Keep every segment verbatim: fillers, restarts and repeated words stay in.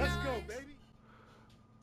Let's go, baby.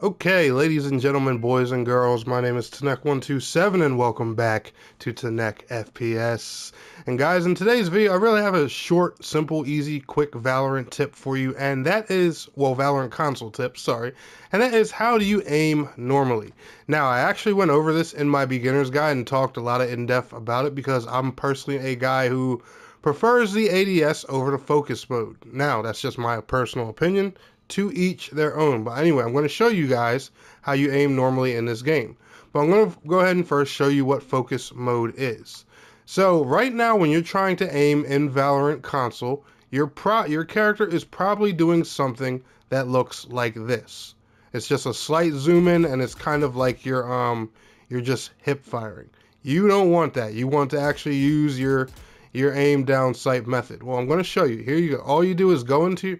Okay, ladies and gentlemen, boys and girls, my name is Tennek one two seven and welcome back to Tennek F P S. And guys, in today's video, I really have a short, simple, easy, quick Valorant tip for you, and that is, well, Valorant console tip, sorry, and that is, how do you aim normally? Now, I actually went over this in my beginner's guide and talked a lot of in-depth about it because I'm personally a guy who prefers the A D S over the focus mode. Now, that's just my personal opinion. To each their own, but anyway, I'm going to show you guys how you aim normally in this game, but I'm going to go ahead and first show you what focus mode is. So right now, when you're trying to aim in Valorant console, your pro your character is probably doing something that looks like this. It's just a slight zoom in, and it's kind of like you're um you're just hip firing. You don't want that. You want to actually use your your aim down sight method. Well, I'm going to show you. Here you go. All you do is go into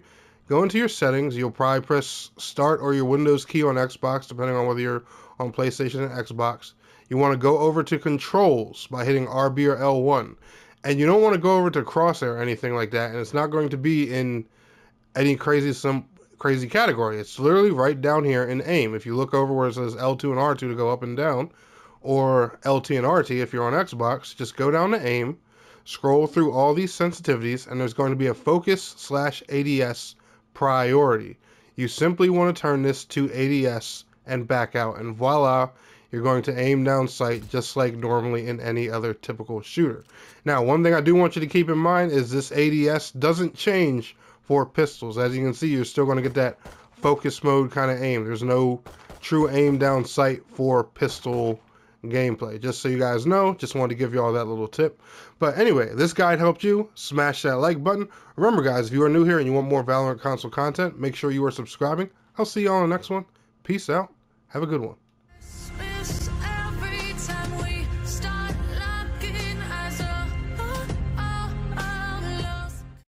Go into your settings. You'll probably press start or your Windows key on Xbox, depending on whether you're on PlayStation and Xbox. You want to go over to controls by hitting R B or L one. And you don't want to go over to crosshair or anything like that. And it's not going to be in any crazy some crazy category. It's literally right down here in aim. If you look over where it says L two and R two to go up and down, or L T and R T if you're on Xbox, just go down to aim, scroll through all these sensitivities, and there's going to be a focus slash A D S priority. You simply want to turn this to A D S and back out, and voila, you're going to aim down sight just like normally in any other typical shooter. Now, one thing I do want you to keep in mind is this A D S doesn't change for pistols. As you can see, you're still going to get that focus mode kind of aim. There's no true aim down sight for pistol gameplay, just so you guys know. Just wanted to give you all that little tip. But anyway, this guide helped you. Smash that like button. Remember guys, if you are new here and you want more Valorant console content, make sure you are subscribing. I'll see you all in the next one. Peace out. Have a good one.